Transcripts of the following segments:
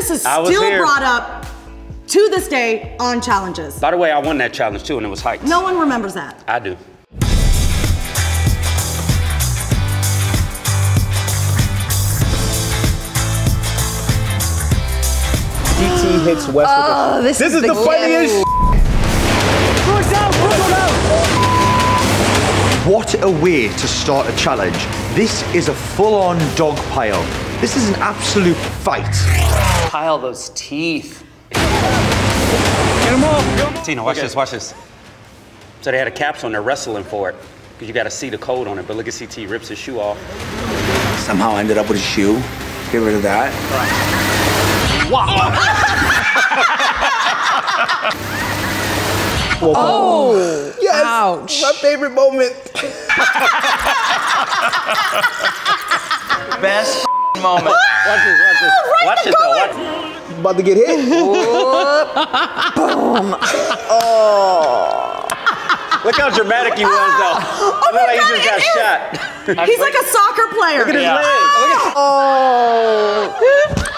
this is still brought up to this day on challenges. By the way, I won that challenge too, and it was heights. No one remembers that. I do. CT hits Wes with a... This is the funniest shit. What a way to start a challenge. This is a full-on dog pile. This is an absolute fight. Pile those teeth. Get them off, get them off. Tina, watch this, watch this. So they had a capsule and they're wrestling for it. Because you got to see the code on it, but look at CT, rips his shoe off. Somehow ended up with a shoe. Get rid of that. Right. Wow. Whoa. Oh. Yes, ouch. My favorite moment. Best moment. Watch this, watch this. Right, watch it though, watch it. About to get hit. Boom. Oh. Look how dramatic he was, though. Oh my God, he just got shot. He's like a soccer player. Look at his legs. Oh.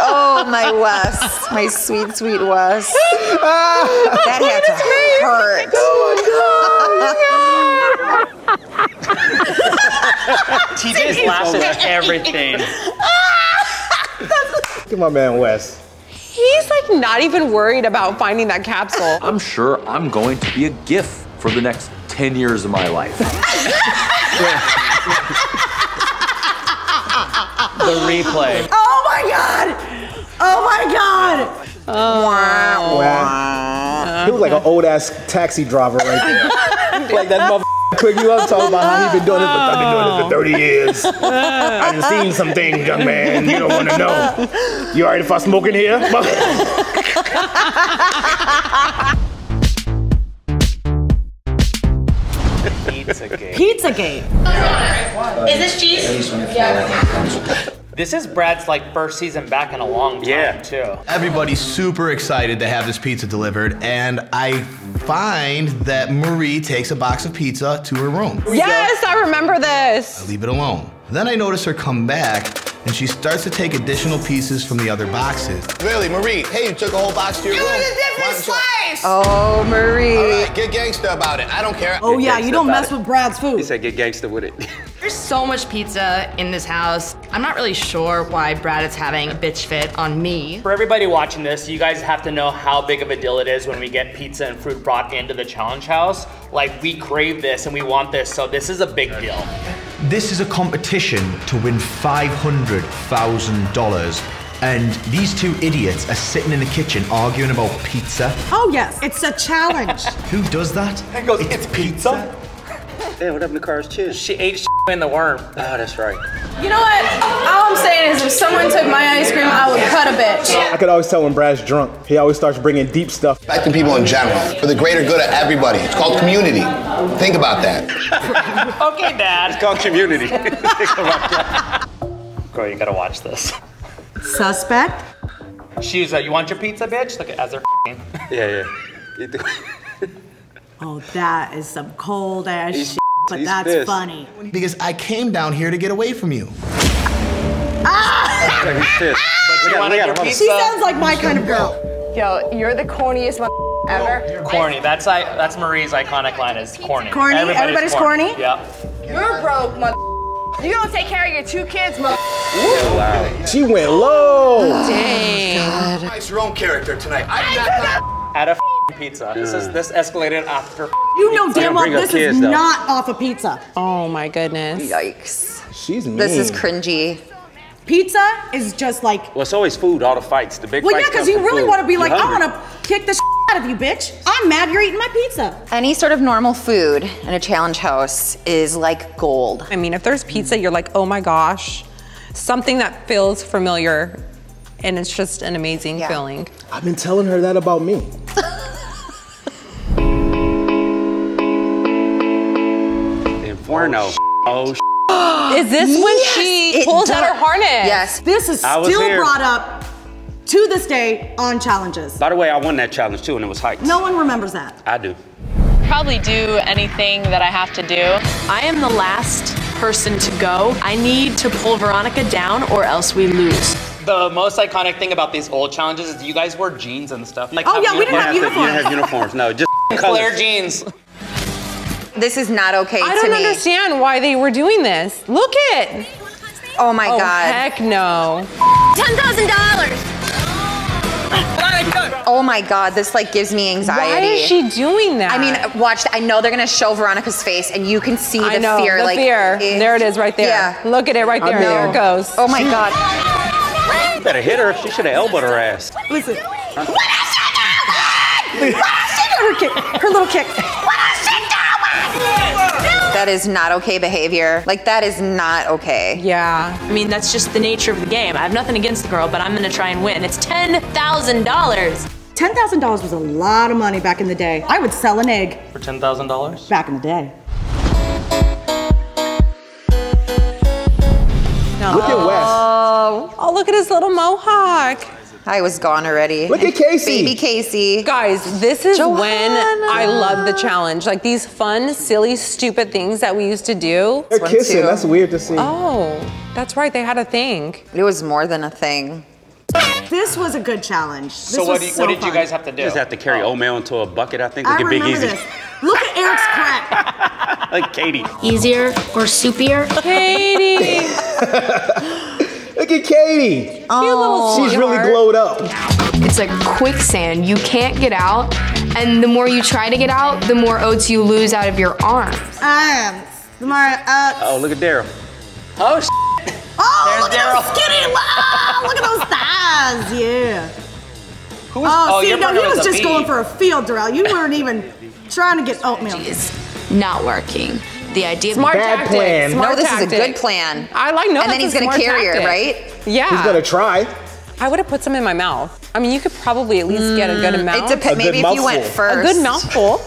Oh, my Wes. My sweet, sweet Wes. That had to hurt. Oh, my God. TJ's laughing at everything. Look at my man, Wes. He's like not even worried about finding that capsule. I'm sure I'm going to be a GIF for the next 10 years of my life. The replay. Oh my God! Oh my God! Oh. Wow. Wow. He was like an old ass taxi driver right there. Like that motherfucker quick you up talking about how he's been doing it for, I've been doing it for 30 years. I've seen some things, young man. You don't want to know. You all right if I smoke in here? Pizzagate. Pizzagate. Is this cheese? Yeah. This is Brad's like first season back in a long time too. Everybody's super excited to have this pizza delivered, and I find that Marie takes a box of pizza to her room. Yes, I remember this. I leave it alone. Then I notice her come back and she starts to take additional pieces from the other boxes. Really, Marie, hey, you took a whole box to your room. It was a different slice. Oh, Marie. All right, get gangster about it. I don't care. Oh yeah, you don't mess with Brad's food. He said get gangster with it. There's so much pizza in this house. I'm not really sure why Brad is having a bitch fit on me. For everybody watching this, you guys have to know how big of a deal it is when we get pizza and fruit brought into the challenge house. Like, we crave this and we want this, so this is a big deal. This is a competition to win $500,000. And these two idiots are sitting in the kitchen arguing about pizza. Oh yes, it's a challenge. Who does that? It goes, it's pizza? Damn, what happened to Cara's chin? She ate shit in the worm. Oh, that's right. You know what? All I'm saying is if someone took my ice cream, I would cut a bitch. I could always tell when Brad's drunk. He always starts bringing deep stuff. Affecting people in general, for the greater good of everybody. It's called community. Think about that. Okay, Dad. It's called community. Think about that. Girl, you gotta watch this. Suspect? She was like, you want your pizza, bitch? Look at as they're Yeah. Oh, that is some cold ass shit. But that's funny. Because I came down here to get away from you. She sounds like my kind of girl. Yo, you're the corniest one ever. Corny. That's like that's Marie's iconic line is corny. Corny. Everybody's corny. Yeah. You're broke, mother. You don't take care of your two kids, mother. Wow. She went low. Dang. It's your own character tonight. At a pizza. This escalated after. You know damn well this is not off a pizza. Oh my goodness. Yikes. She's mean. This is cringy. Pizza is just like. Well, it's always food. All the fights, the big. Well, yeah, because you really want to be like, I want to kick the shit out of you, bitch. I'm mad you're eating my pizza. Any sort of normal food in a challenge house is like gold. I mean, if there's pizza, you're like, oh my gosh, something that feels familiar, and it's just an amazing feeling. I've been telling her that about me. Inferno. Oh, is this when she pulls out her harness? Yes. This is still brought up to this day on challenges. By the way, I won that challenge too, and it was heights. No one remembers that. I do. Probably do anything that I have to do. I am the last person to go. I need to pull Veronica down or else we lose. the most iconic thing about these old challenges is you guys wore jeans and stuff. Like, oh yeah, we didn't have uniforms. You didn't have uniforms. No, just clear jeans. This is not okay to me. I don't understand why they were doing this. Look it. Oh my God. Heck no. $10,000. Oh my God, this like gives me anxiety. Why is she doing that? I mean, watch, I know they're gonna show Veronica's face and you can see the fear. I know, the like, fear. There it is right there. Yeah. Look at it right there. There it goes. Oh my God. You better hit her. She should have elbowed her ass. Listen. What is she doing? What is she doing? Her little kick. What is she doing? That is not okay behavior. Like, that is not okay. Yeah. I mean, that's just the nature of the game. I have nothing against the girl, but I'm gonna try and win. It's $10,000. $10,000 was a lot of money back in the day. I would sell an egg. For $10,000? Back in the day. No. Look at Wes. Oh, look at his little mohawk. I was gone already. Look at Casey. Baby Casey. Guys, this is Joanna. When I love the challenge. Like these fun, silly, stupid things that we used to do. They're kissing. Two. That's weird to see. Oh, that's right. They had a thing. It was more than a thing. This was a good challenge. This so what, do you, so what did you guys have to do? You just have to carry oatmeal into a bucket, I think. Look at Big Easy. This. Look at Eric's crap. Like Katie. Easier or soupier? Katie. Look at Katie. Oh, she's really glowed up. It's like quicksand. You can't get out, and the more you try to get out, the more oats you lose out of your arms. The more oats. Oh, look at Darrell. Oh, s***. Oh, look at those skinny. Oh, look at those thighs. Yeah. Who was, see, no, he was just going for a field, Darrell. You weren't even trying to get oatmeal. Jeez, not working. The idea. Smart tactics. Plan. Smart tactic. Is a good plan. I like no. And then he's gonna carry her, right? Yeah. He's gonna try. I would have put some in my mouth. I mean, you could probably at least get a good amount. It depends. Maybe if you went first. A good mouthful.